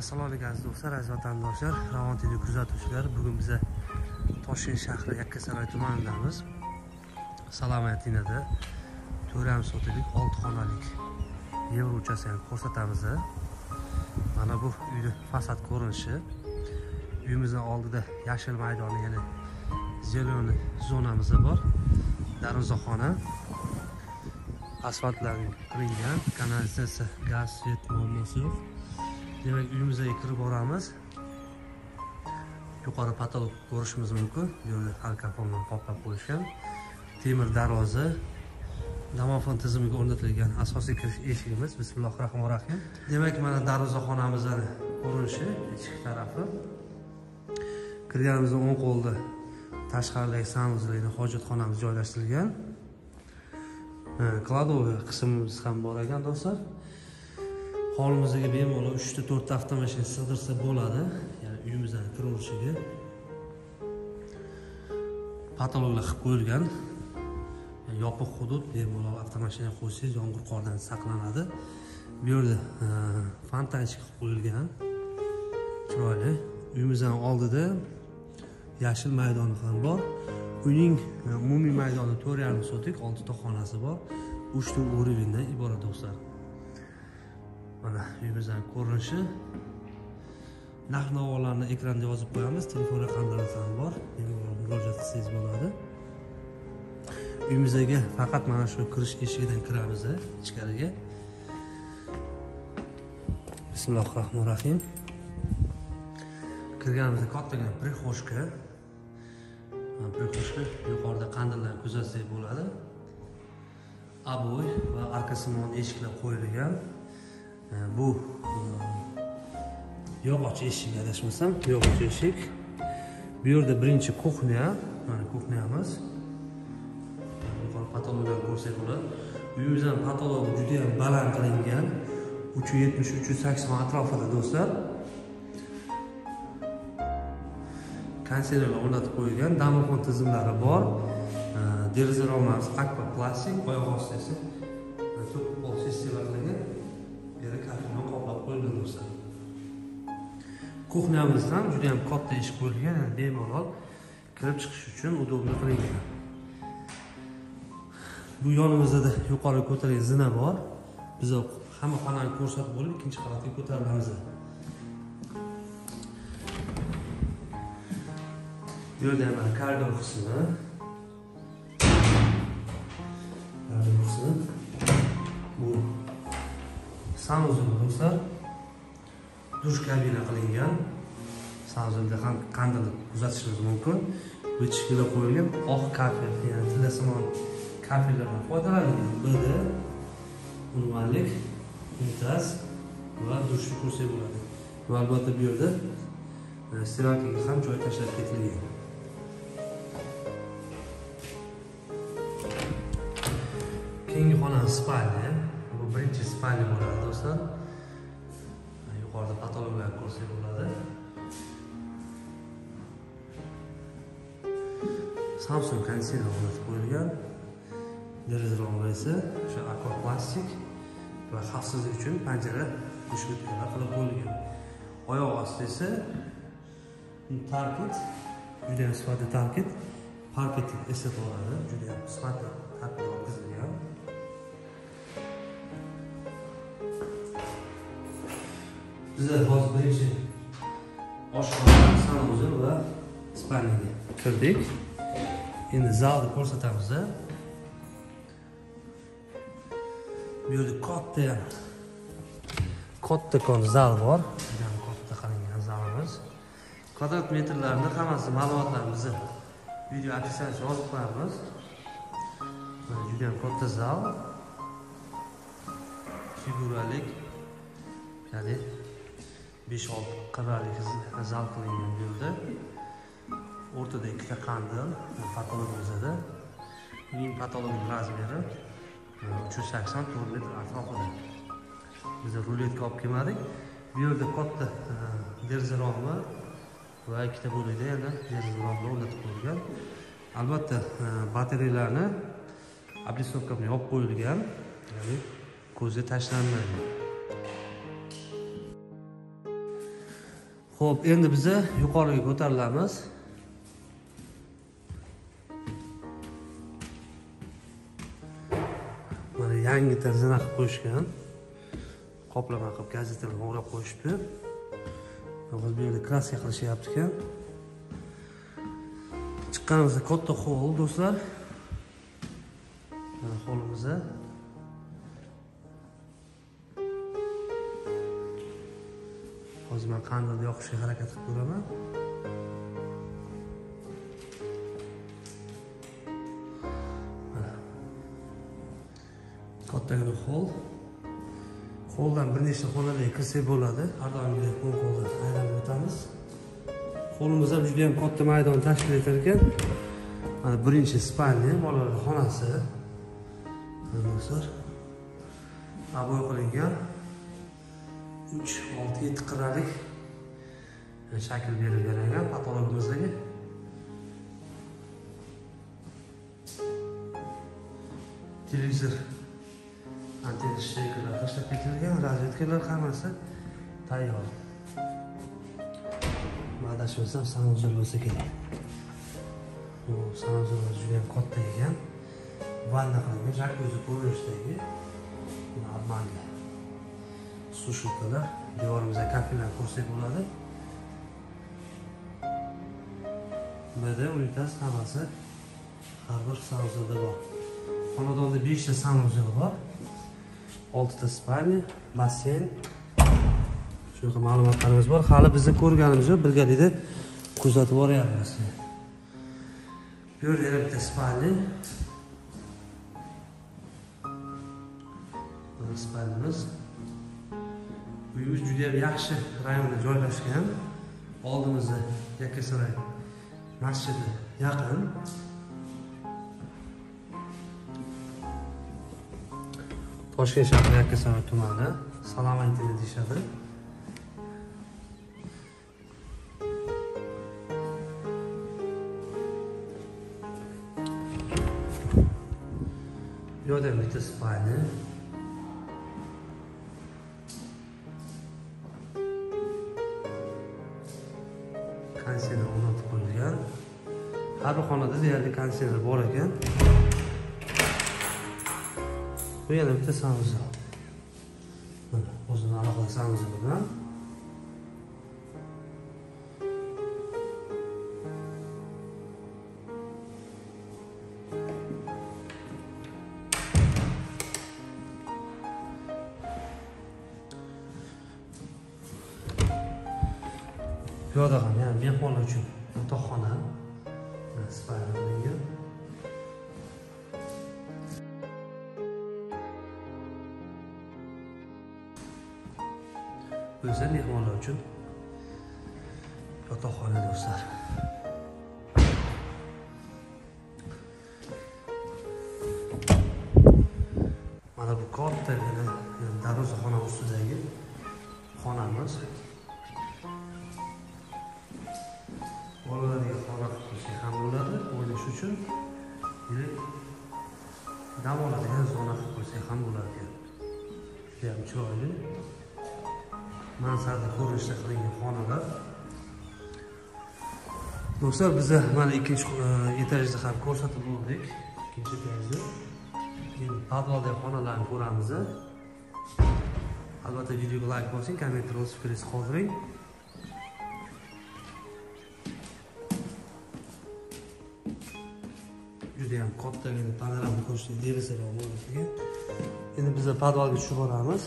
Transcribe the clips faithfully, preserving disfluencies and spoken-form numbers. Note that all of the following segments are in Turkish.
Assalomu alaykum do'stlar, aziz vatandoshlar, RaVoN T V kuzatuvchilar. Bugun biz Toshkent shahri Yakkasaroy tumanidamiz. Salamatinda to'rt sotilik olti xonalik ev uchastkasini ko'rsatamiz. Mana bu uyni fasad ko'rinishi. Uyimizning oldida yashil maydoni, ya'ni zeleni zonamiz bor. Darvozaxona, asfaltlar qilingan, kanalizatsiya, gaz, svet muammosi yo'q. Demek uyimize yıkırıp oramız yukarı patalok görüşümüz mümkün. Böyle arka fondan kaplap koyuşken temir darvoza, domofon tizimiga o'rnatilgan asosiy kirish eshigimiz. Bismillahirrahmanirrahim. Demek mana darvozaxonamizning ko'rinishi, ichki tarafi. Kirganimizda o'ng qo'lda tashqaridagi sanuzlarni hojatxonamiz joylashtirilgan. Kladoviy qismimiz ham bor ekan do'stlar. Hovlimizga bemalol uch ta to'rt ta avtomashina sig'dirsa bo'ladi. Ya'ni uyimizdan kiraverishiga. Patologlar qilib qo'yilgan. Yopiq hudud, bemalol avtomashina qo'ysangiz yomg'ir qordan saqlanadi. Bu yerda fontanchik qilib qo'yilgan. Chiroyli. Uyimizdan oldida yashil maydoni ham bor. Uyning umumiy maydoni to'rt yarim sotik, olti ta xonasi bor. uch ta o'rindan iborat do'stlar. Mana uyimizning ko'rinishi. Narx-navolarni ekranda yozib qo'yamiz, telefon raqamlarimiz ham bor. Bemalol murojaat qilsangiz bo'ladi. Uyimizga faqat mana shu kirish eshigidan kiramiz, ichkariga. Bismillahirrohmanirrohim. Kirganimizda kattagina prixoshka. Mana prixoshka, yuqorida qandillar kuzatsangiz bo'ladi. Aboy va arkasimon eshiklar qo'yilgan. Bu yog'och eshik, adashmasam yog'och eshik. Bu yerda birinchi kuxnya, mana kuxnyamiz. Yuqori patologlar ko'rsak bo'ladi. Uyimizdan patolog juda ham baland qilingan, uch yetmish uch sakson atrofida do'stlar. Konservalar o'rnatib qo'yilgan, domofon tizimlari bor. Deraza romasi akva plastik, oyoq osti esa to'p qo'l sistemalarga yeri kafini qoplab qo'yilgan do'stlar. Kuxnyamiz ham juda ham katta ish bo'lgan, bemalol kirib chiqish uchun udobli qilingan. Bu yonimizda yuqori ko'tarilgan zina bor. Biz hamma xonani ko'rsatib bo'lib, ikkinchi qavatga ko'tarilamiz. Bu yerda ham koridor qismi. Koridor qismi. Bu sanuzul do'stlar, dush kabina qilingan. Sanuzulda ham qandilni kuzatishingiz mumkin. Bu ichkilar qo'yilgan oq kafellar, ya'ni tillasimon kafellardan foydalanilgan. Bida, unvonlik, unitaz va dushni ko'rsak bo'ladi. Va albatta bu yerda stereotiga ham joy tashlab ketilgan. Keyingi xona spalni. Birinchi spalni bo'ladi do'stlar. Yuqorida patologlar ko'rsak bo'ladi. Samsung konservalar o'rnatib qo'yilgan. Deraza ro'marasi o'sha akva plastik va xavfsizlik uchun panjara mushkutkalar qilib qo'yilgan. Oyoq osti esa parket, juda ham sifatli parket. Parket esa bo'ladi, juda ham sifatli parket o'tkazilgan. Bizde hozir birinchi oshxona, sanuzul va spalniga kirdik. Endi zalni ko'rsatamiz. Bu yerda katta kattakon zal bor. Juda katta qilingan zalimiz. Kvadrat metrlarni hammasi ma'lumotlarimizni video aksiyasiga yozib qo'yamiz. Juda katta zal. Figuralik, ya'ni besh olti qavatlik zal qilingan bu yerda. O'rtada ikkita qandil, patologimizda. Uning patologining razmeri uch yuz sakson to'rt metr atrofida. Biz ruletka olib kelmadik. Bu yerda katta deraza romi va ikkita bo'lakda yana deraza romlar o'rnatib qo'yilgan. Albatta batareyalarni oblisovka bilan yopib qo'yilgan, ya'ni ko'zga tashlanmaydi. Hop, endi biz yukarıya ko'tarilamiz. Mana yangi tarzini qilib qo'yishgan. Qoplama qilib gazetani o'rab qo'yishdi. Biz bu yerda kraska qilishyapti ekan. Chiqqanimizda katta hol do'stlar. Mana holimiz. Hozir men qandaydir yoqishga harakat qilib ko'raman. Mana. Kattagina hol. Holdan bir nechta xonaga kirsak bo'ladi. Har doimgidek bu holdan aylanib o'tamiz. Holimiz ham juda ham katta maydon tashkil etar ekan. Mana birinchi spalni, bolalar xonasi. Do'stlar. Aboy qilingan uch olti yetti qirralik shakl berib berilgan patologimizdagi. Televizor antenna shakliga tashlab ketilgan, razvedkalar hammasi tayyor. Adashmasam sanuzor bo'lsa kerak. Bu sanuzorlar juda ham katta ekan. Vanna qilingan, jakuzi ko'rinishdagi normalga. Su şuradalar, devorimize kafeler koysak oladı. Ve de unitas havası her bir sanuzorda var. Xonadonda besh ta sanuzor var. olti ta spalni, basen. Shunaqa ma'lumotlarimiz bor. Hali bizni ko'rganimiz yo'q, birgalikda kuzatib boryapmiz. Bu yerda yana bitta spalni. Bu spalimiz. Uyimiz juda yaxshi rayonda joylashgan. Oldimizda Yakkasaroy masjidi yaqin. Toshkent shahri Yakkasaroy tumani, Salamatin deyishadi. Yo'da bitta spalni. Konserni o'rnatib qo'yilgan. Har bir xonada deyarli konserni bor ekan. Bu yana bitta sanuzor. Mana o'zini aloqa sanuzori bilan. Yo'da ham yani mehmonlar uchun yotoqxona nasib qilingan. Bu esa mehmonlar uchun yotoqxona do'stlar. Mana bu kattagina darvozaxona ustidagi xonamiz. Bolalarga xonada qilishga ham bo'ladi, o'ynash uchun yoki dam oladigan zona qilib qo'ysak ham bo'lar ekan. Juda ham chiroyli. Mansarda ko'rinishda qilingan xonalar. Do'stlar, biz mana ikkinchi etajda ham ko'rsatib bo'ldik. Ikkinchi etajda. Endi podvaldagi xonalarni ko'ramiz. Albatta videoga like bosing, kommentlar o'z fikringizni qoldiring. Deyam kattagina panorama ko'rishni derazalar bo'lishi. Endi biz podvalga tushib boramiz.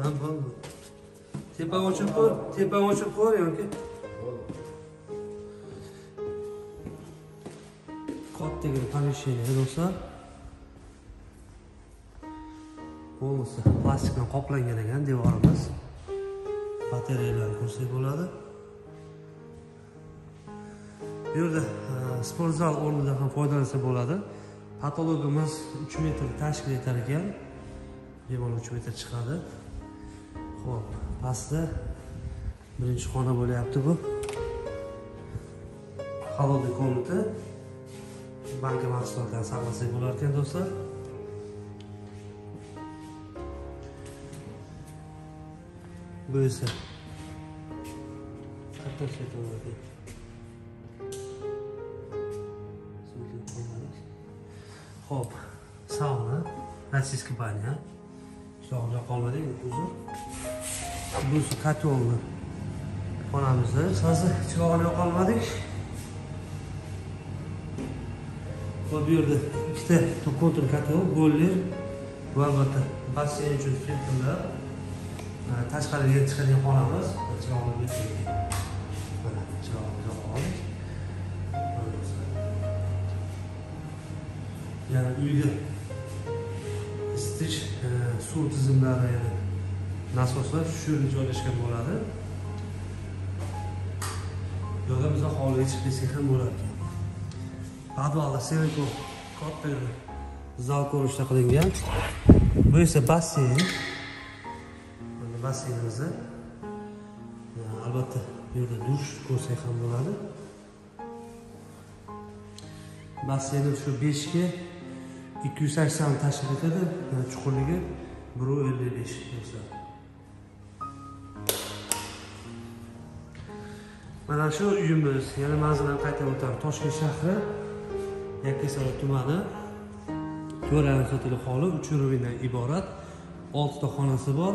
Ha, bo'ldi. Tepa ochib qo'y, tepa ochib qo'y yoki. Kattagina pomeshchenie do'stlar. Bo'lsa, plastikdan qoplangan ekan devorimiz. Batareyalarni ko'rsak bo'ladi. Bu yerda sport zal o'rnidan ham foydalansa bo'ladi. Patologimiz uch metr tashkil etar ekan. Devorlar uch metr chiqadi. Xo'p, pastda birinchi xona bo'lyapti bu. Xalodik komnata. banka mahsulotlaridan saqlasak bo'lar ekan do'stlar. Bu esa qattiq sotiladi. Xo'p, sauna, rossiyskiy banya. So'g'ina qolmadi, uzun. Bu katolni xonamizni, hozir chiroqni yoqolmadik. Bu yerde işte kontrol katı, goller, bu albatta basın için filtrler, taşkalı yer çıkarıyor kanalımız, çıkarıyor bir şey, yani uygun, istiş, su tizimleri yani nasoslar şurada çalışkan boladı, yolda bize halı içkisinden boladı. Advalda sevinçli kattır zal konuşta kalınca bu ise basın, yani basınımızda albatta yurda duş konsey hamlaları basının şu beşki ikki yuz sakson taşlı kadar yani çukurluğu buru elli besh mesela. Bana şu uyumuz yani mağazadan kayıtlı otan Toshkent şehri. Yakkasaroy tumani to'rt sotilib holi uch rubindan iborat olti ta xonasi bor.